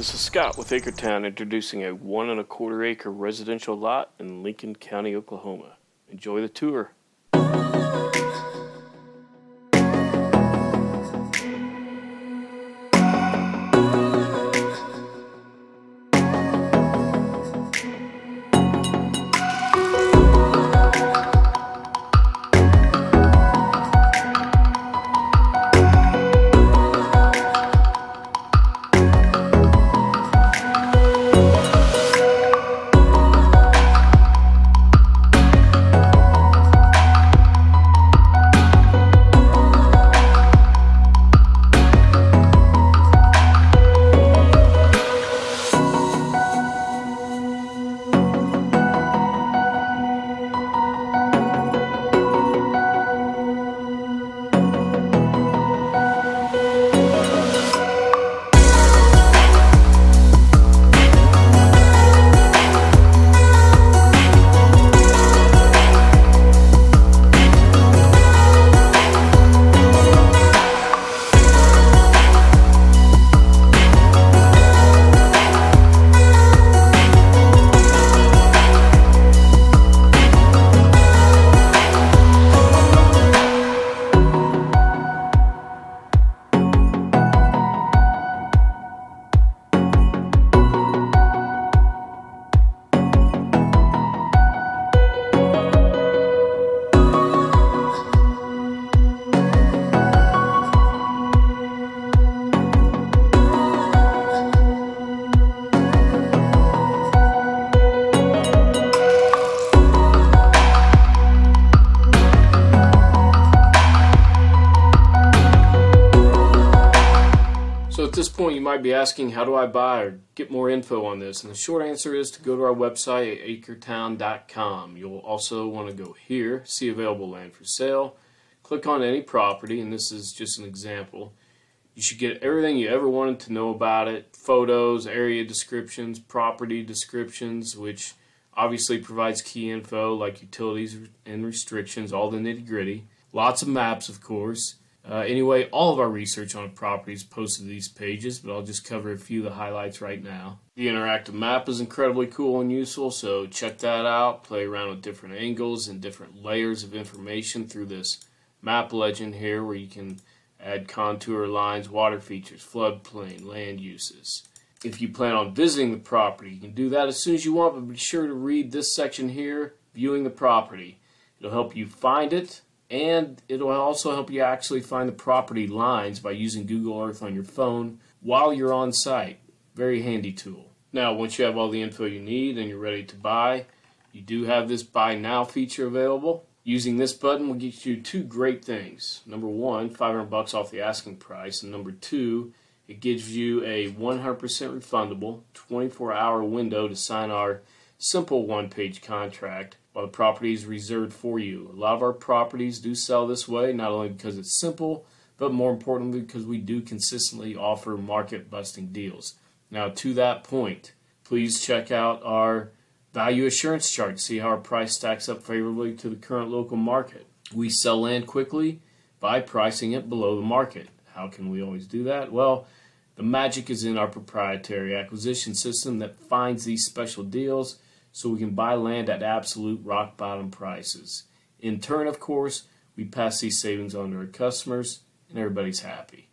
This is Scott with AcreTown introducing a 1 1/4 acre residential lot in Lincoln County, Oklahoma. Enjoy the tour. At this point you might be asking, how do I buy or get more info on this? And the short answer is to go to our website at AcreTown.com. You'll also want to go here, see available land for sale, click on any property, and this is just an example. You should get everything you ever wanted to know about it: photos, area descriptions, property descriptions, which obviously provides key info like utilities and restrictions, all the nitty-gritty, lots of maps of course. Anyway, all of our research on properties posted to these pages, but I'll just cover a few of the highlights right now. The interactive map is incredibly cool and useful, so check that out. Play around with different angles and different layers of information through this map legend here, where you can add contour lines, water features, floodplain, land uses. If you plan on visiting the property, you can do that as soon as you want, but be sure to read this section here, viewing the property. It'll help you find it, and it'll also help you actually find the property lines by using Google Earth on your phone while you're on site. Very handy tool. Now, once you have all the info you need and you're ready to buy, you do have this Buy Now feature available. Using this button will get you two great things. Number one, $500 off the asking price, and number two, it gives you a 100% refundable 24-hour window to sign our simple one-page contract while the property is reserved for you. A lot of our properties do sell this way, not only because it's simple, but more importantly because we do consistently offer market-busting deals. Now, to that point, please check out our value assurance chart to see how our price stacks up favorably to the current local market. We sell land quickly by pricing it below the market. How can we always do that? Well, the magic is in our proprietary acquisition system that finds these special deals, so we can buy land at absolute rock bottom prices. In turn, of course, we pass these savings on to our customers and everybody's happy.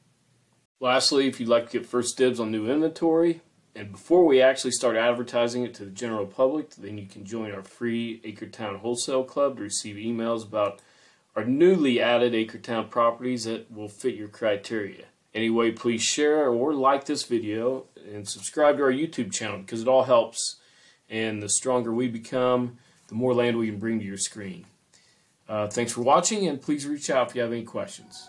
Lastly, if you'd like to get first dibs on new inventory and before we actually start advertising it to the general public, then you can join our free AcreTown Wholesale Club to receive emails about our newly added AcreTown properties that will fit your criteria. Anyway, please share or like this video and subscribe to our YouTube channel because it all helps. And the stronger we become, the more land we can bring to your screen. Thanks for watching, and please reach out if you have any questions.